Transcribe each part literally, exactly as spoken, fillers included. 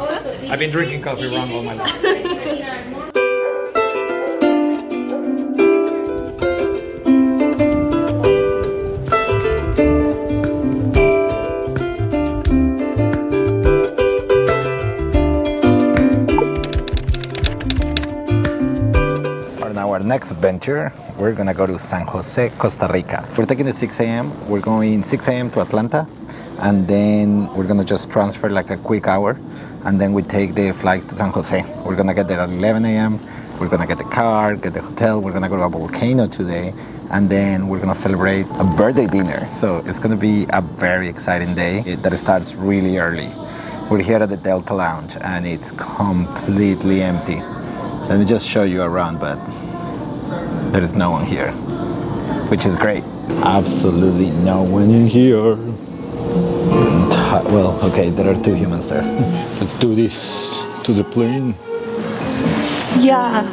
Also, I've been drinking coffee wrong all my life. On our next adventure, we're gonna go to San Jose, Costa Rica. We're taking the six A M We're going six A M to Atlanta, and then we're gonna just transfer like a quick hour. And then we take the flight to San Jose. We're gonna get there at eleven A M We're gonna get the car, get the hotel. We're gonna go to a volcano today. And then we're gonna celebrate a birthday dinner. So it's gonna be a very exciting day that starts really early. We're here at the Delta Lounge and it's completely empty. Let me just show you around, but there is no one here, which is great. Absolutely no one in here. Well, okay, there are two humans there. Let's do this to the plane. Yeah.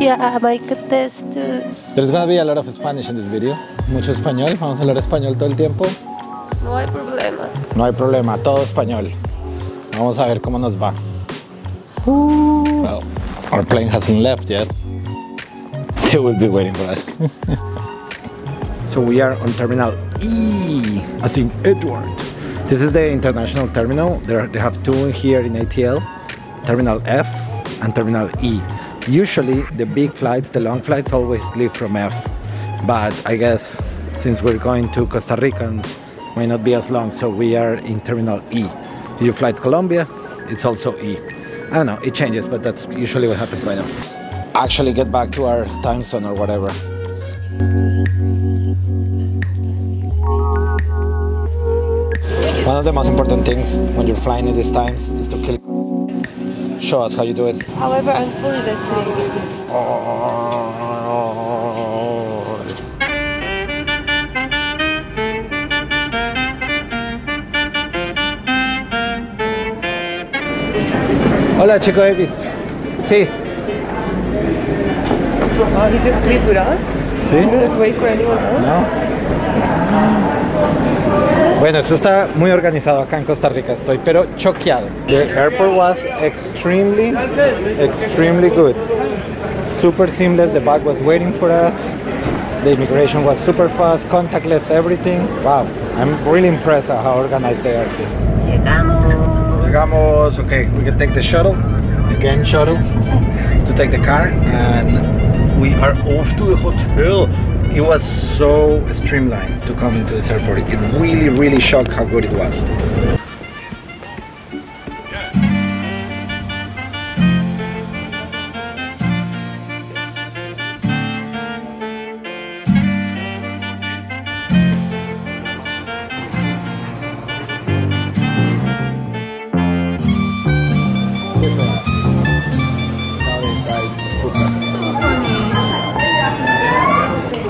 Yeah, my goodness, dude. There's gonna be a lot of Spanish in this video. Mucho español. Vamos a hablar español todo el tiempo. No hay problema. No hay problema. Todo español. Vamos a ver cómo nos va. Ooh. Well, our plane hasn't left yet. They will be waiting for us. So we are on Terminal E, as in Edward. This is the international terminal. There, they have two here in A T L, Terminal F and Terminal E. Usually the big flights, the long flights always leave from F, but I guess since we're going to Costa Rica, it might not be as long, so we are in Terminal E. You fly to Colombia, it's also E. I don't know, it changes, but that's usually what happens right now. Actually get back to our time zone or whatever. One of the most important things when you're flying in these times is to kill. Show us how you do it. However, I'm fully vaccinated. Oh. Hola, Chico Davis. Sí. Oh, he just sleep with us? Sí. You don't wait for anyone else? No. Bueno, eso está muy organizado acá en Costa Rica. Estoy pero choqueado. The airport was extremely, extremely good. Super seamless. The bag was waiting for us. The immigration was super fast, contactless, everything. Wow, I'm really impressed at how organized they are here. Llegamos. Llegamos. Okay, we can take the shuttle again, shuttle to take the car, and we are off to the hotel. It was so streamlined to come into this airport. It really, really shocked how good it was.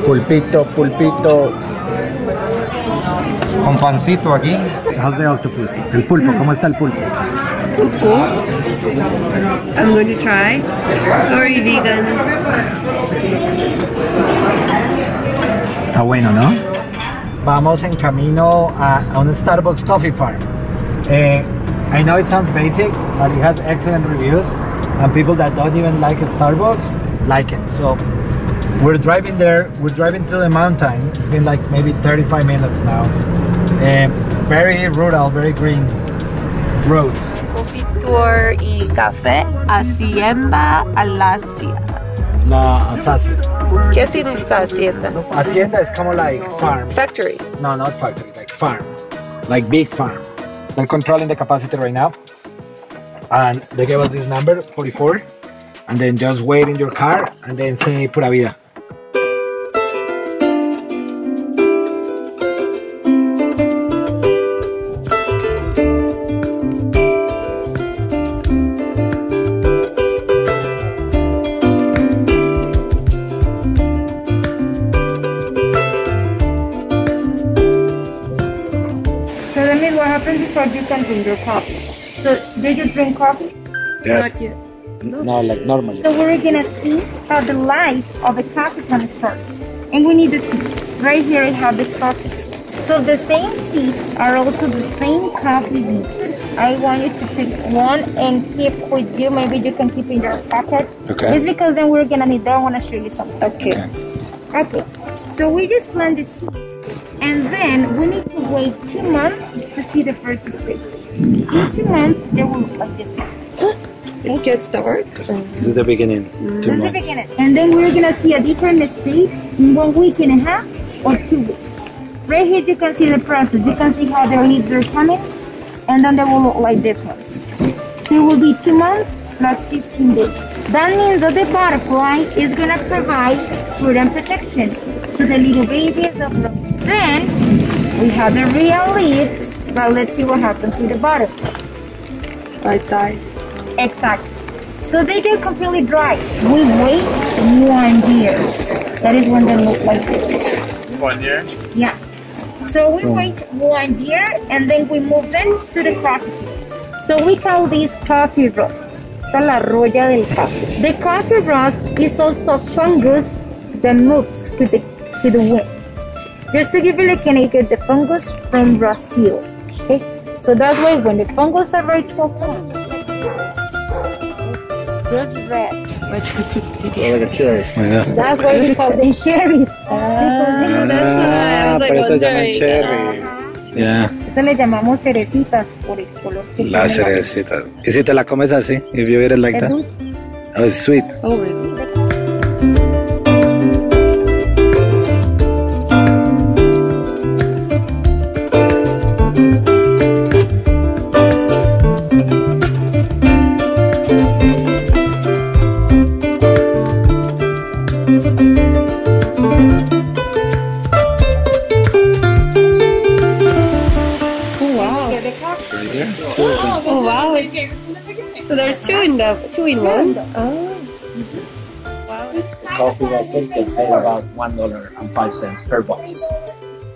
Pulpito, pulpito. Con pancito aquí. How's the octopus? El pulpo, ¿cómo está el pulpo? Pulpo? I'm going to try. Sorry, vegans. Está bueno, ¿no? Vamos en camino a, a un Starbucks coffee farm. Eh, I know it sounds basic, but it has excellent reviews. And people that don't even like Starbucks like it. So we're driving there, we're driving through the mountain. It's been like maybe thirty-five minutes now. Um, very rural, very green roads. Coffee tour y café, Hacienda Alsacia. La Alsacia. ¿Qué significa Hacienda? Hacienda is kind of like farm. Factory. No, not factory, like farm. Like big farm. They're controlling the capacity right now. And they gave us this number, forty-four. And then just wait in your car and then say pura vida. So that means what happens before you can drink your coffee? So did you drink coffee? Yes. Not yet. No, like normally. So we're gonna see how the life of a coffee can start, and we need the seeds. Right here I have the coffee seeds. So the same seeds are also the same coffee beans. I want you to pick one and keep with you. Maybe you can keep in your pocket. Okay. Just because then we're gonna need that. I wanna show you something. Okay. Okay. Okay. So we just plant the seeds, and then we need to wait two months to see the first stage. In two months, they will look like this one. It gets dark. This is the beginning. Mm. This is the beginning. And then we're gonna see a different stage in one week and a half or two weeks. Right here you can see the process. You can see how the leaves are coming, and then they will look like this ones. So it will be two months plus fifteen days. That means that the butterfly is gonna provide food and protection to the little babies of the. Then we have the real leaves, but let's see what happens with the butterfly. I die. Exactly. So they get completely dry. We wait one year. That is when they look like this. One year? Yeah. So we oh. wait one year and then we move them to the coffee beans. So we call this coffee rust. Esta la roya del café. The coffee rust is also a fungus that moves with the, with the wind. Just to give you like an idea, the fungus from Brazil. Okay? So that's why when the fungus are very strong. Just red. Like a cherry. That's why we call them cherries. Ah, that's why I was like cherries. Uh-huh. Yeah. Eso le llamamos cerecitas por el color. Las cerecitas. ¿Y si te la comes así? If you eat it like that? Oh, it's sweet. Oh, really? Two in one. Oh. Wow. The coffee roasters, they pay about one dollar and five cents per box,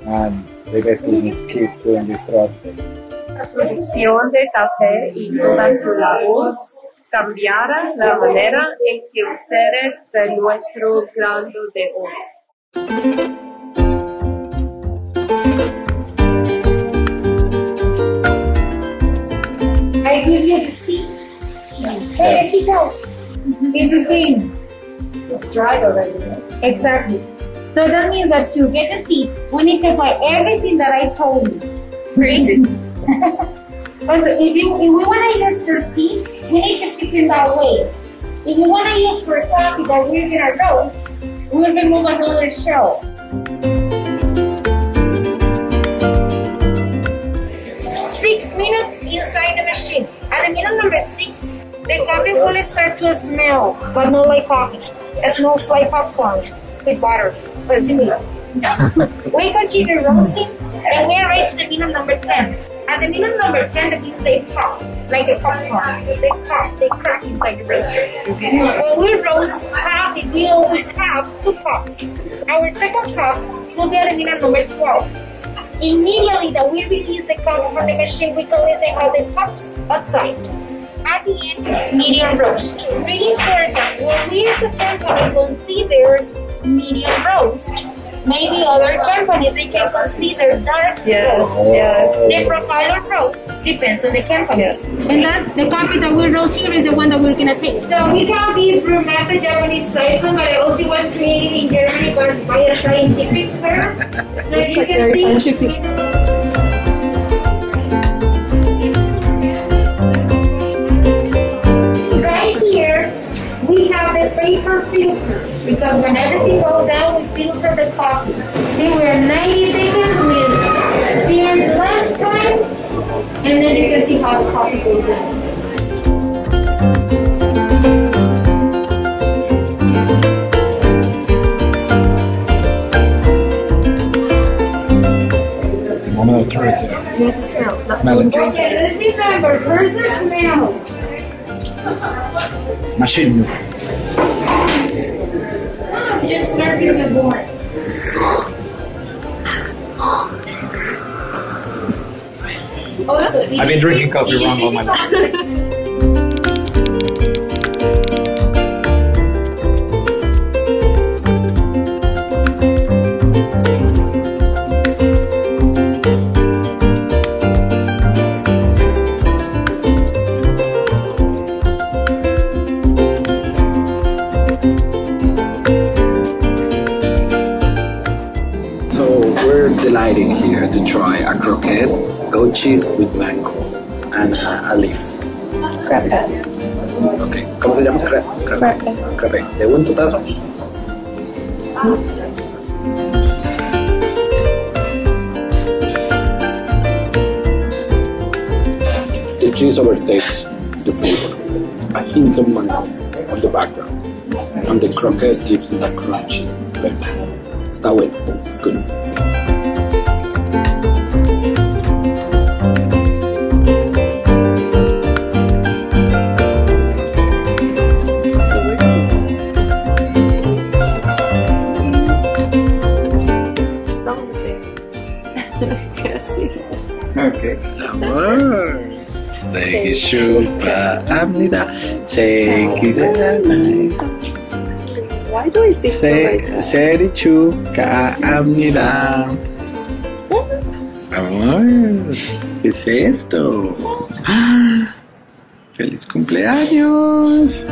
and they basically need to keep doing this throughout the day. La producción de café y todas sus labores cambiará la manera en que ustedes ven nuestro grano de oro. I give you the seed. Hey, let's eat out. It's the same. It's dried already, right? Exactly. So that means that to get the seeds, we need to buy everything that I told you. Crazy. But if, you, if we want to use your seeds, we need to keep it that way. If you want to use for coffee that we're going to roast, we'll remove another shell. Six minutes inside the machine. At the minute number six, the coffee will start to smell, but not like coffee. It smells like popcorn with butter, but similar. We continue roasting, and we are right to the minimum number ten. At the minimum number ten, the beans they pop, like a popcorn. They pop, they crack inside the roaster. When we roast coffee, we always have two pops. Our second pop will be at the minimum number twelve. Immediately that we release the coffee from the machine, we can listen how the pops outside. At the end, medium roast. Really important, when we as a company consider medium roast, maybe other companies, they can consider dark yeah. roast. Yeah. The profile of roast depends on the companies. Yeah. And that's the coffee that we roast here is the one that we're going to taste. So we have this from MAPA, Japanese Saison, but it also was created in Germany by a scientific firm. So it's you like can see. Scientific. Paper filter, because when everything goes down, we filter the coffee. See, we're ninety seconds with spear last time, and then you can see how the coffee goes down. I'm gonna try it. You have to smell. That's smell it. Okay, let's remember, first smell. Machine. Just slurping the board. Also, I've been drinking coffee wrong all my life. try a croquette, goat cheese with mango, and a, a leaf. Crepe. Ok, ¿cómo se llama? Crepe. Crepe. Crepe. ¿De un totazo? The cheese overtakes the flavor. A hint of mango on the background, and the croquette gives it a crunchy flavor. Está bueno. It's good. Okay. Amor. Thank you, Shupa. Amnida. Thank you. Why do I sing like that? Seri Chuka Amnida. Amor. ¿Qué es esto? ¡Feliz cumpleaños!